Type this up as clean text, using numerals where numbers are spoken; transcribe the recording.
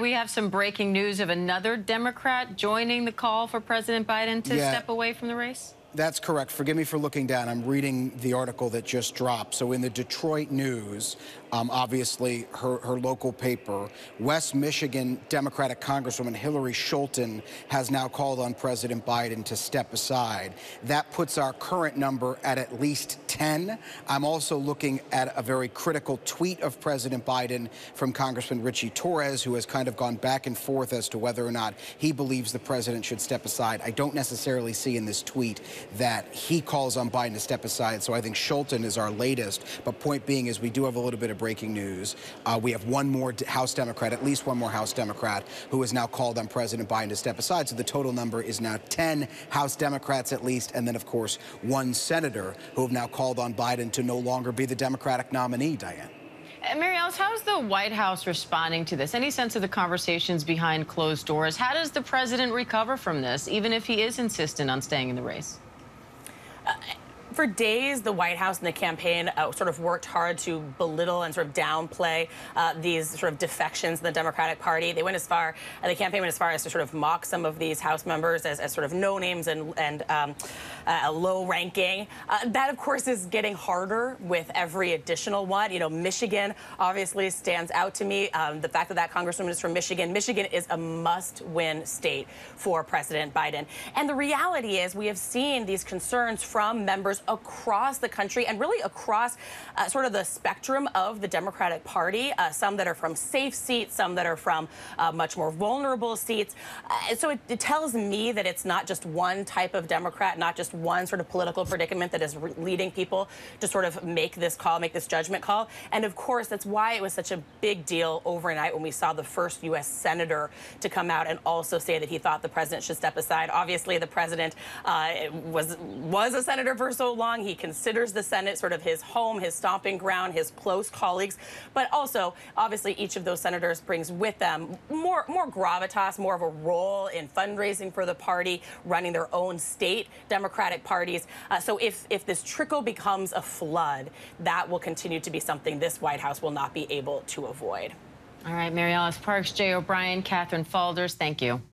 We have some breaking news of another Democrat joining the call for President Biden to step away from the race. That's correct. Forgive me for looking down. I'm reading the article that just dropped. So in the Detroit News, obviously her local paper, West Michigan Democratic Congresswoman Hillary Scholten has now called on President Biden to step aside. That puts our current number at least 10. I'm also looking at a very critical tweet of President Biden from Congressman Richie Torres, who has kind of gone back and forth as to whether or not he believes the president should step aside. I don't necessarily see in this tweet that he calls on Biden to step aside. So I think Scholten is our latest. But point being is we do have a little bit of breaking news. We have one more House Democrat, at least one more House Democrat, who has now called on President Biden to step aside. So the total number is now 10 House Democrats at least. And then, of course, one senator who have now called on Biden to no longer be the Democratic nominee, Diane. Mary Alice, how is the White House responding to this? Any sense of the conversations behind closed doors? How does the president recover from this, even if he is insistent on staying in the race? For days, the White House and the campaign sort of worked hard to belittle and sort of downplay these sort of defections in the Democratic Party. They went as far, the campaign went as far as to sort of mock some of these House members as sort of no names and low ranking. That, of course, is getting harder with every additional one. You know, Michigan obviously stands out to me. The fact that that congresswoman is from Michigan. Michigan is a must-win state for President Biden. And the reality is we have seen these concerns from members across the country and really across sort of the spectrum of the Democratic Party, some that are from safe seats, some that are from much more vulnerable seats. So it tells me that it's not just one type of Democrat, not just one sort of political predicament that is leading people to sort of make this call, make this judgment call. And of course, that's why it was such a big deal overnight when we saw the first U.S. senator to come out and also say that he thought the president should step aside. Obviously, the president was a senator for so long. He considers the Senate sort of his home, his stomping ground, his close colleagues. But also, obviously, each of those senators brings with them more gravitas, more of a role in fundraising for the party, running their own state Democratic parties. So if this trickle becomes a flood, that will continue to be something this White House will not be able to avoid. All right, Mary Alice Parks, Jay O'Brien, Catherine Falders, thank you.